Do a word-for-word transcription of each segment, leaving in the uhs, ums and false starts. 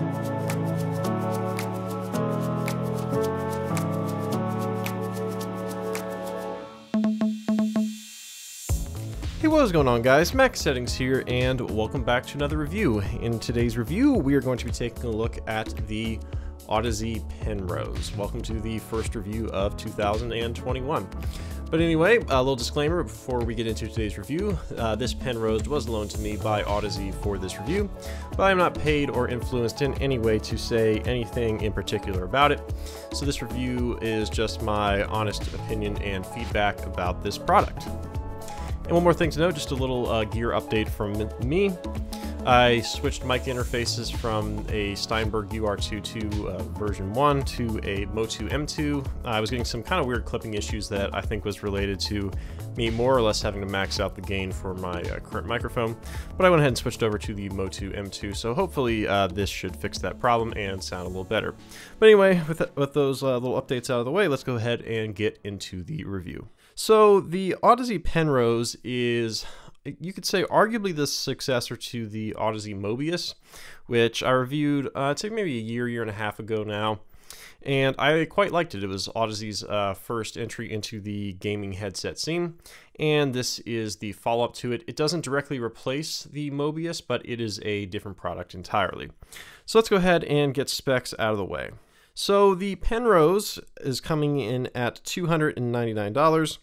Hey, what is going on, guys? Max Settings here, and welcome back to another review. In today's review, we are going to be taking a look at the Audeze Penrose. Welcome to the first review of two thousand twenty-one. But anyway, a little disclaimer before we get into today's review. Uh, this Penrose was loaned to me by Audeze for this review, but I'm not paid or influenced in any way to say anything in particular about it. So this review is just my honest opinion and feedback about this product. And one more thing to note, just a little uh, gear update from me. I switched mic interfaces from a Steinberg U R twenty-two uh, version one to a Motu M two. Uh, I was getting some kind of weird clipping issues that I think was related to me more or less having to max out the gain for my uh, current microphone, but I went ahead and switched over to the Motu M two, so hopefully uh, this should fix that problem and sound a little better. But anyway, with, th with those uh, little updates out of the way, let's go ahead and get into the review. So the Audeze Penrose is, you could say, arguably the successor to the Audeze Mobius, which I reviewed, uh, it's like maybe a year, year and a half ago now, and I quite liked it. It was Audeze's uh, first entry into the gaming headset scene, and this is the follow-up to it. It doesn't directly replace the Mobius, but it is a different product entirely. So let's go ahead and get specs out of the way. So the Penrose is coming in at two hundred ninety-nine dollars.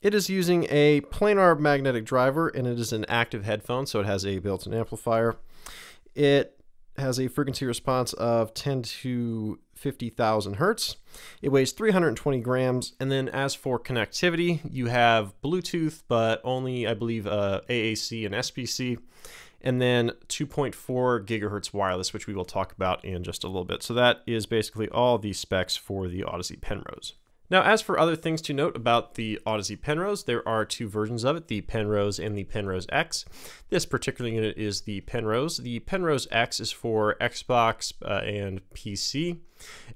It is using a planar magnetic driver, and it is an active headphone, so it has a built-in amplifier. It has a frequency response of ten to fifty thousand hertz. It weighs three hundred twenty grams, and then as for connectivity, you have Bluetooth, but only, I believe, uh, A A C and S B C, and then two point four gigahertz wireless, which we will talk about in just a little bit. So that is basically all the specs for the Audeze Penrose. Now, as for other things to note about the Audeze Penrose, there are two versions of it, the Penrose and the Penrose X. This particular unit is the Penrose. The Penrose X is for Xbox uh, and P C,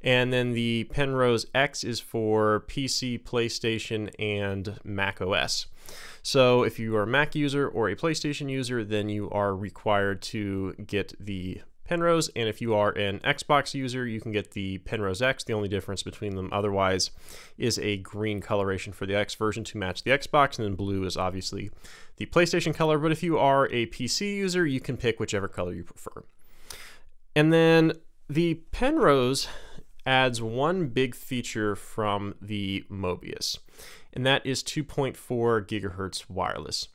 and then the Penrose X is for P C, PlayStation, and Mac O S. So if you are a Mac user or a PlayStation user, then you are required to get the Penrose, and if you are an Xbox user, you can get the Penrose X. The only difference between them otherwise is a green coloration for the X version to match the Xbox, and then blue is obviously the PlayStation color, but if you are a P C user, you can pick whichever color you prefer. And then the Penrose adds one big feature from the Mobius, and that is two point four gigahertz wireless.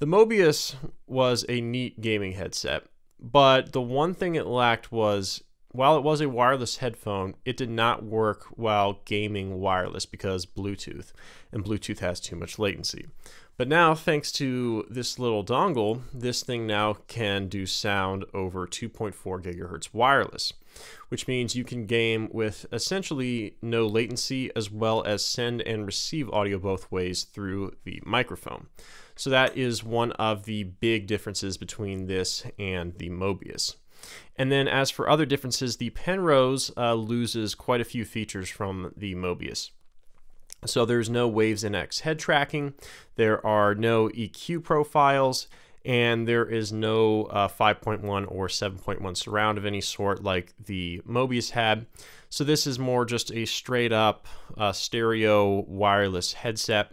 The Mobius was a neat gaming headset, but the one thing it lacked was, while it was a wireless headphone, it did not work while gaming wireless because Bluetooth, and Bluetooth has too much latency. But now, thanks to this little dongle, this thing now can do sound over two point four gigahertz wireless, which means you can game with essentially no latency, as well as send and receive audio both ways through the microphone. So that is one of the big differences between this and the Mobius. And then as for other differences, the Penrose uh, loses quite a few features from the Mobius. So there's no WavesNX head tracking, there are no E Q profiles, and there is no uh, five point one or seven point one surround of any sort like the Mobius had. So this is more just a straight up uh, stereo wireless headset,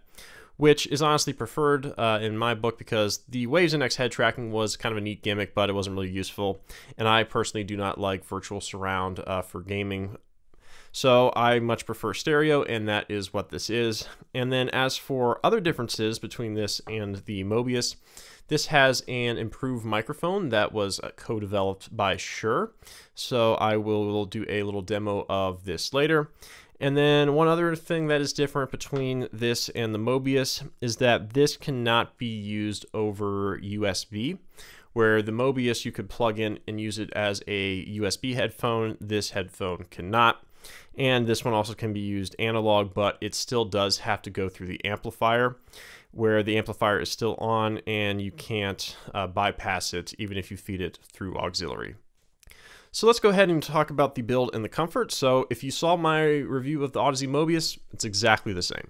which is honestly preferred uh, in my book because the WavesNX head tracking was kind of a neat gimmick, but it wasn't really useful. And I personally do not like virtual surround uh, for gaming. So I much prefer stereo, and that is what this is. And then as for other differences between this and the Mobius, this has an improved microphone that was co-developed by Shure. So I will do a little demo of this later. And then one other thing that is different between this and the Mobius is that this cannot be used over U S B, where the Mobius you could plug in and use it as a U S B headphone. This headphone cannot. And this one also can be used analog, but it still does have to go through the amplifier, where the amplifier is still on and you can't uh, bypass it even if you feed it through auxiliary. So let's go ahead and talk about the build and the comfort. So if you saw my review of the Audeze Mobius, it's exactly the same.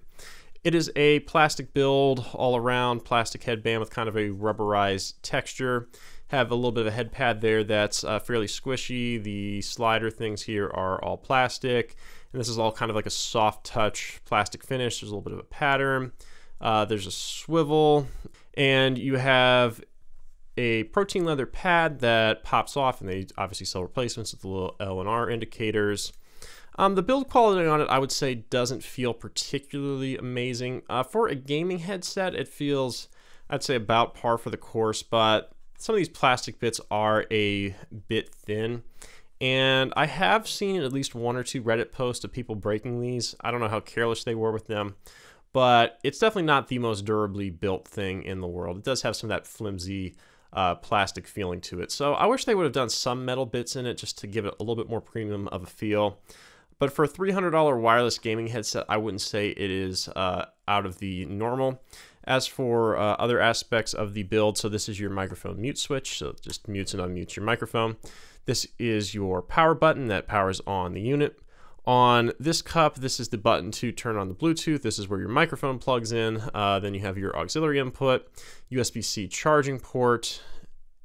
It is a plastic build all around, plastic headband with kind of a rubberized texture. have a little bit of a head pad there that's uh, fairly squishy. The slider things here are all plastic, and this is all kind of like a soft touch plastic finish. There's a little bit of a pattern. Uh, there's a swivel, and you have a protein leather pad that pops off, and they obviously sell replacements with the little L and R indicators. Um, the build quality on it, I would say, doesn't feel particularly amazing. Uh, for a gaming headset, it feels, I'd say, about par for the course, but some of these plastic bits are a bit thin. And I have seen at least one or two Reddit posts of people breaking these. I don't know how careless they were with them, but it's definitely not the most durably built thing in the world. It does have some of that flimsy uh, plastic feeling to it. So I wish they would have done some metal bits in it just to give it a little bit more premium of a feel. But for a three hundred dollar wireless gaming headset, I wouldn't say it is uh, out of the normal. As for uh, other aspects of the build, so this is your microphone mute switch, so it just mutes and unmutes your microphone. This is your power button that powers on the unit. On this cup, this is the button to turn on the Bluetooth. This is where your microphone plugs in. Uh, then you have your auxiliary input, U S B C charging port,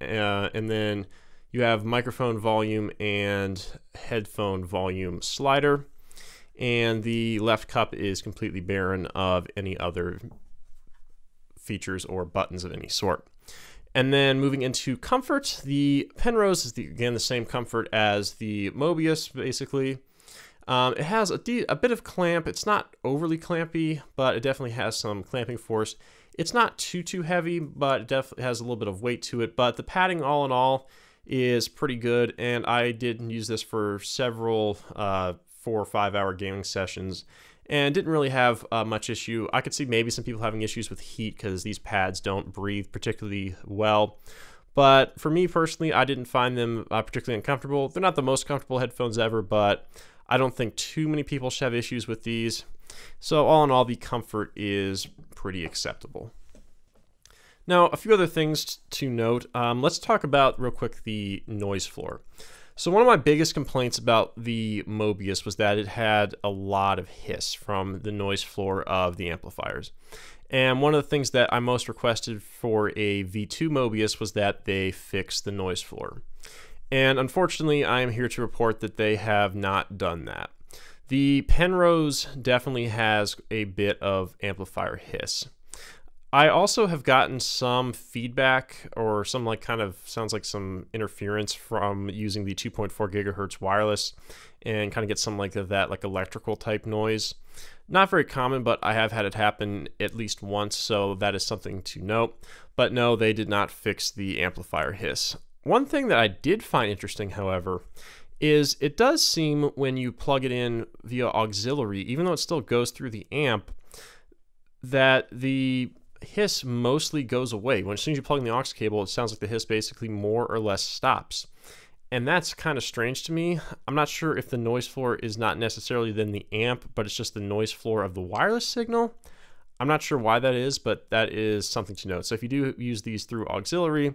uh, and then you have microphone volume and headphone volume slider, and the left cup is completely barren of any other features or buttons of any sort. And then moving into comfort, the Penrose is the, again the same comfort as the Mobius basically. Um, it has a, a bit of clamp. It's not overly clampy, but it definitely has some clamping force. It's not too too heavy, but it definitely has a little bit of weight to it. But the padding all in all is pretty good, and I did use this for several uh, four or five hour gaming sessions and didn't really have uh, much issue. I could see maybe some people having issues with heat because these pads don't breathe particularly well, but for me personally, I didn't find them uh, particularly uncomfortable. They're not the most comfortable headphones ever, but I don't think too many people should have issues with these. So all in all, the comfort is pretty acceptable. Now, a few other things to note. Um, let's talk about, real quick, the noise floor. So one of my biggest complaints about the Mobius was that it had a lot of hiss from the noise floor of the amplifiers. And one of the things that I most requested for a V two Mobius was that they fix the noise floor. And unfortunately, I am here to report that they have not done that. The Penrose definitely has a bit of amplifier hiss. I also have gotten some feedback or some like kind of sounds like some interference from using the two point four gigahertz wireless, and kind of get some like that like electrical type noise. Not very common, but I have had it happen at least once, so that is something to note. But no, they did not fix the amplifier hiss. One thing that I did find interesting, however, is it does seem when you plug it in via auxiliary, even though it still goes through the amp, that the hiss mostly goes away. When as soon as you plug in the aux cable, it sounds like the hiss basically more or less stops, and that's kind of strange to me. I'm not sure if the noise floor is not necessarily then the amp, but it's just the noise floor of the wireless signal. I'm not sure why that is, but that is something to note. So if you do use these through auxiliary,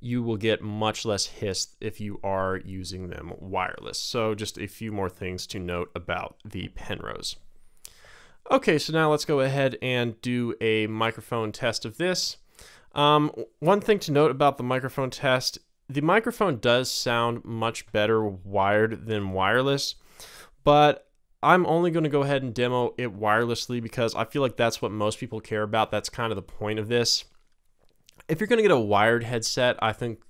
you will get much less hiss if you are using them wireless. So just a few more things to note about the Penrose. Okay, so now let's go ahead and do a microphone test of this. Um, one thing to note about the microphone test, the microphone does sound much better wired than wireless, but I'm only going to go ahead and demo it wirelessly because I feel like that's what most people care about. That's kind of the point of this. If you're going to get a wired headset, I think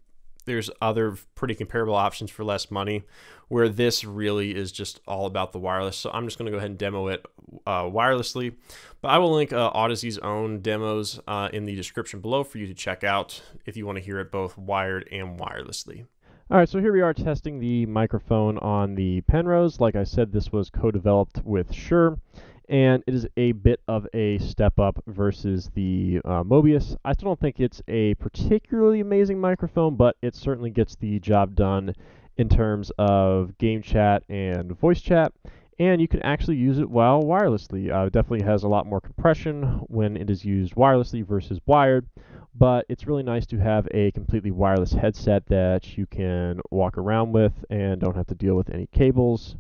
there's other pretty comparable options for less money, where this really is just all about the wireless. So I'm just going to go ahead and demo it uh, wirelessly, but I will link uh, Audeze's own demos uh, in the description below for you to check out if you want to hear it both wired and wirelessly. All right, so here we are testing the microphone on the Penrose. Like I said, this was co-developed with Shure, and it is a bit of a step up versus the uh, Mobius. I still don't think it's a particularly amazing microphone, but it certainly gets the job done in terms of game chat and voice chat, and you can actually use it while wirelessly. Uh, it definitely has a lot more compression when it is used wirelessly versus wired, but it's really nice to have a completely wireless headset that you can walk around with and don't have to deal with any cables.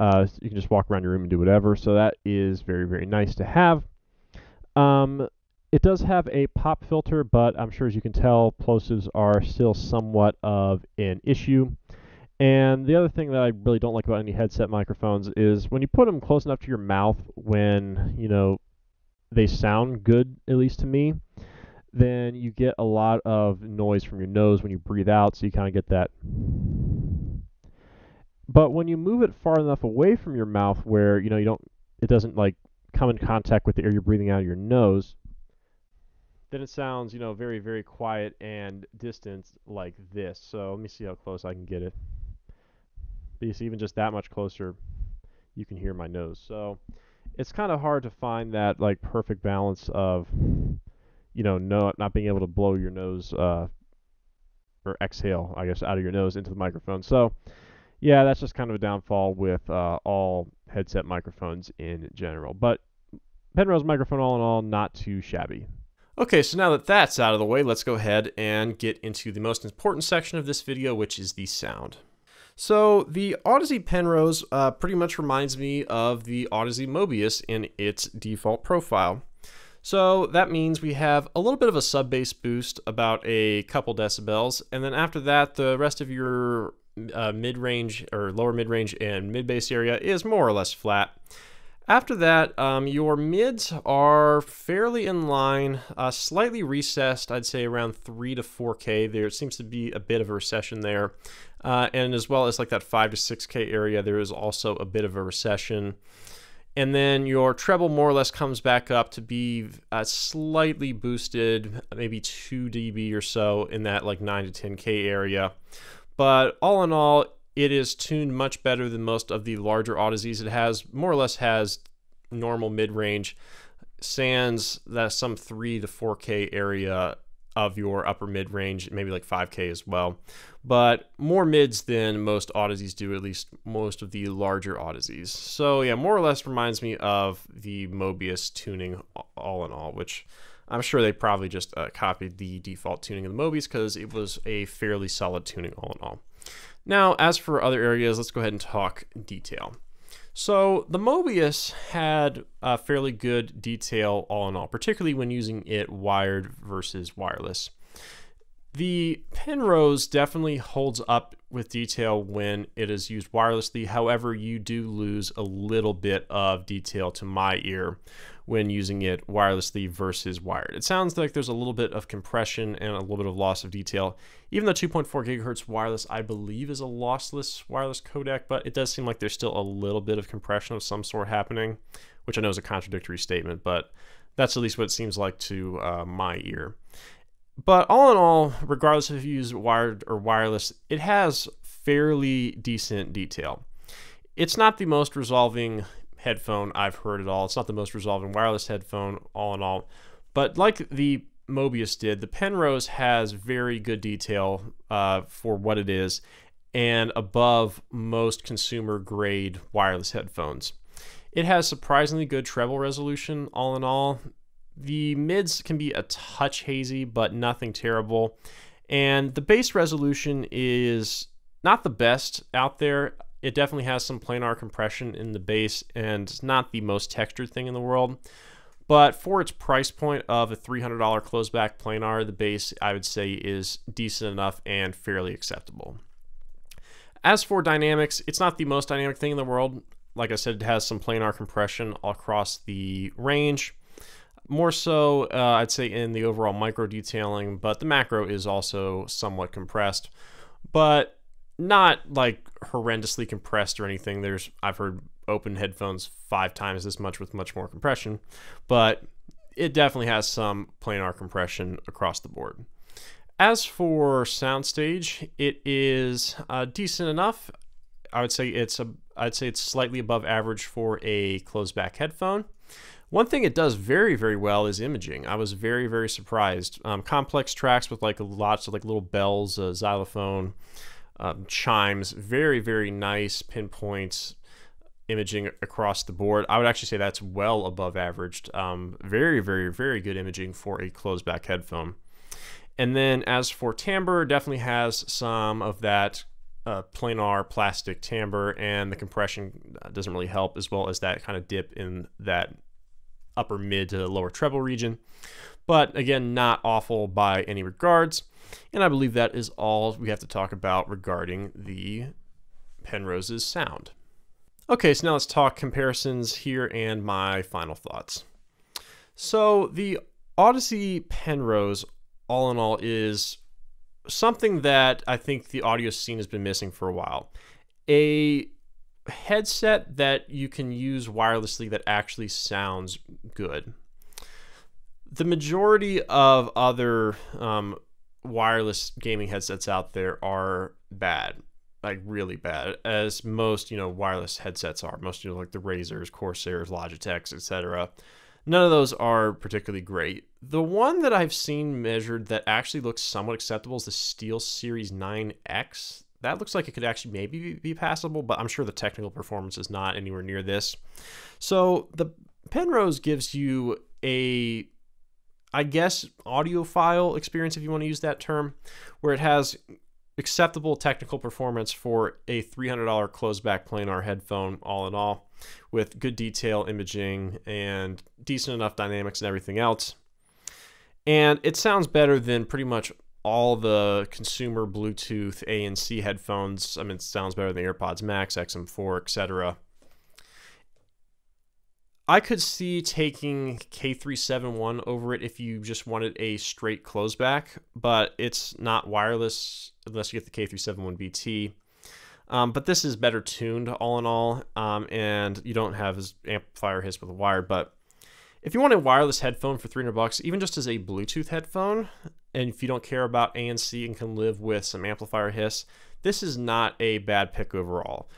Uh, you can just walk around your room and do whatever, so that is very, very nice to have. Um, It does have a pop filter, but I'm sure as you can tell, plosives are still somewhat of an issue. And the other thing that I really don't like about any headset microphones is when you put them close enough to your mouth when, you know, they sound good, at least to me, then you get a lot of noise from your nose when you breathe out, so you kind of get that. But when you move it far enough away from your mouth where, you know, you don't, it doesn't like come in contact with the air you're breathing out of your nose, then it sounds, you know, very, very quiet and distanced like this. So let me see how close I can get it. But you see, even just that much closer, you can hear my nose. So it's kind of hard to find that like perfect balance of, you know, no, not being able to blow your nose uh, or exhale, I guess, out of your nose into the microphone. So yeah, that's just kind of a downfall with uh, all headset microphones in general. But Penrose microphone, all in all, not too shabby. Okay, so now that that's out of the way, let's go ahead and get into the most important section of this video, which is the sound. So the Audeze Penrose uh, pretty much reminds me of the Audeze Mobius in its default profile. So that means we have a little bit of a sub-bass boost, about a couple decibels, and then after that, the rest of your uh, mid-range or lower mid-range and mid-bass area is more or less flat. After that, um, your mids are fairly in line, uh, slightly recessed, I'd say around three to four K. There seems to be a bit of a recession there. Uh, and as well as like that five to six K area, there is also a bit of a recession. And then your treble more or less comes back up to be uh, slightly boosted, maybe two D B or so in that like nine to ten K area. But all in all, it is tuned much better than most of the larger Audezes. It has more or less has normal mid-range, sans that some three to four K area of your upper mid-range, maybe like five K as well. But more mids than most Audezes do, at least most of the larger Audezes. So yeah, more or less reminds me of the Mobius tuning all in all, which I'm sure they probably just uh, copied the default tuning of the Mobius because it was a fairly solid tuning all in all. Now, as for other areas, let's go ahead and talk detail. So the Mobius had a fairly good detail all in all, particularly when using it wired versus wireless. The Penrose definitely holds up with detail when it is used wirelessly. However, you do lose a little bit of detail to my ear when using it wirelessly versus wired. It sounds like there's a little bit of compression and a little bit of loss of detail. Even though two point four gigahertz wireless, I believe, is a lossless wireless codec, but it does seem like there's still a little bit of compression of some sort happening, which I know is a contradictory statement, but that's at least what it seems like to uh, my ear. But all in all, regardless if you use wired or wireless, it has fairly decent detail. It's not the most resolving headphone I've heard at all. It's not the most resolving wireless headphone, all in all. But like the Mobius did, the Penrose has very good detail uh, for what it is and above most consumer-grade wireless headphones. It has surprisingly good treble resolution, all in all. The mids can be a touch hazy, but nothing terrible. And the bass resolution is not the best out there. It definitely has some planar compression in the bass and it's not the most textured thing in the world. But for its price point of a three hundred dollar closeback planar, the bass, I would say, is decent enough and fairly acceptable. As for dynamics, it's not the most dynamic thing in the world. Like I said, it has some planar compression across the range. More so, uh, I'd say, in the overall micro detailing, but the macro is also somewhat compressed. But not like horrendously compressed or anything. There's, I've heard open headphones five times this much with much more compression, but it definitely has some planar compression across the board. As for soundstage, it is uh, decent enough. I would say it's a, I'd say it's slightly above average for a closed back headphone. One thing it does very, very well is imaging. I was very, very surprised. Um, complex tracks with like lots of like little bells, uh, xylophone, Um, chimes, very, very nice pinpoints imaging across the board. I would actually say that's well above averaged. Um, very, very, very good imaging for a closed back headphone. And then as for timbre, definitely has some of that uh, planar plastic timbre, and the compression doesn't really help, as well as that kind of dip in that upper mid to lower treble region. but again, not awful by any regards. And I believe that is all we have to talk about regarding the Penrose's sound. Okay, so now let's talk comparisons here and my final thoughts. So the Audeze Penrose, all in all, is something that I think the audio scene has been missing for a while. A headset that you can use wirelessly that actually sounds good. The majority of other um, wireless gaming headsets out there are bad. Like really bad, as most, you know, wireless headsets are. Most, you know, like the Razers, Corsairs, Logitechs, et cetera. None of those are particularly great. The one that I've seen measured that actually looks somewhat acceptable is the Steel Series nine X. That looks like it could actually maybe be passable, but I'm sure the technical performance is not anywhere near this. So the Penrose gives you a, I guess, audiophile experience, if you want to use that term, where it has acceptable technical performance for a three hundred dollar closed-back planar headphone, all in all, with good detail imaging and decent enough dynamics and everything else. And it sounds better than pretty much all the consumer Bluetooth A N C headphones. I mean, it sounds better than the AirPods Max, X M four, et cetera. I could see taking K three seventy-one over it if you just wanted a straight closeback, but it's not wireless unless you get the K three seventy-one B T. Um, but this is better tuned all in all, um, and you don't have as amplifier hits with a wire. But if you want a wireless headphone for three hundred bucks, even just as a Bluetooth headphone, and if you don't care about A N C and can live with some amplifier hiss, this is not a bad pick overall.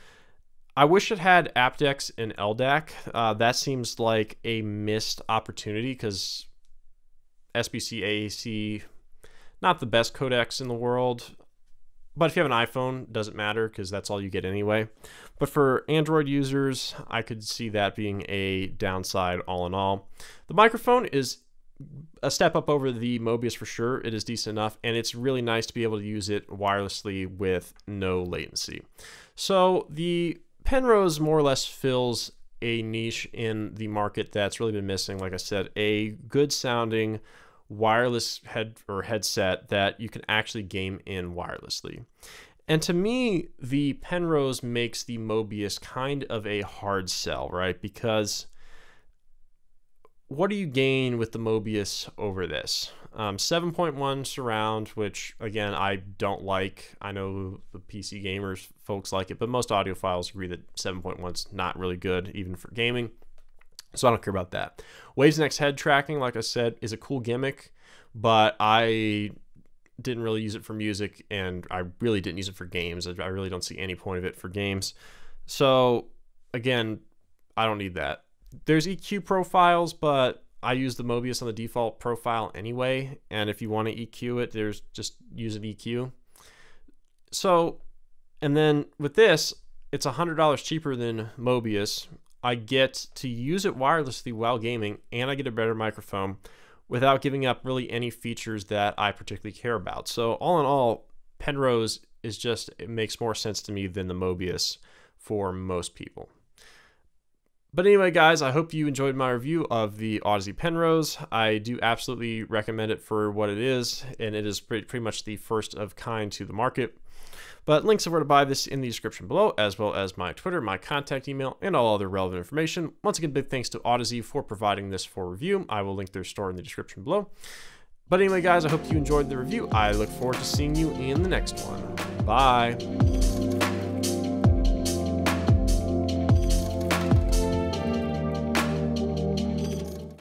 I wish it had AptX and L D A C. Uh, that seems like a missed opportunity because S B C, A A C, not the best codecs in the world. But if you have an iPhone, doesn't matter because that's all you get anyway. But for Android users, I could see that being a downside all in all. The microphone is a step up over the Mobius for sure. It is decent enough, and it's really nice to be able to use it wirelessly with no latency. So the Penrose more or less fills a niche in the market that's really been missing. Like I said, a good sounding wireless head or headset that you can actually game in wirelessly. And to me, the Penrose makes the Mobius kind of a hard sell, right? Because what do you gain with the Mobius over this? Um, seven point one surround, which again, I don't like. I know the P C gamers folks like it, but most audiophiles agree that seven point one's not really good even for gaming. So I don't care about that. WavesNX head tracking, like I said, is a cool gimmick, but I didn't really use it for music, and I really didn't use it for games. I really don't see any point of it for games. So again, I don't need that. There's E Q profiles, but I use the Mobius on the default profile anyway, and if you want to E Q it, there's just use an E Q. So, and then with this, it's one hundred dollars cheaper than Mobius. I get to use it wirelessly while gaming, and I get a better microphone without giving up really any features that I particularly care about. So all in all, Penrose is just, it makes more sense to me than the Mobius for most people. But anyway, guys, I hope you enjoyed my review of the Audeze Penrose. I do absolutely recommend it for what it is, and it is pretty, pretty much the first of kind to the market. But links of where to buy this in the description below, as well as my Twitter, my contact email, and all other relevant information. Once again, big thanks to Audeze for providing this for review. I will link their store in the description below. But anyway, guys, I hope you enjoyed the review. I look forward to seeing you in the next one. Bye.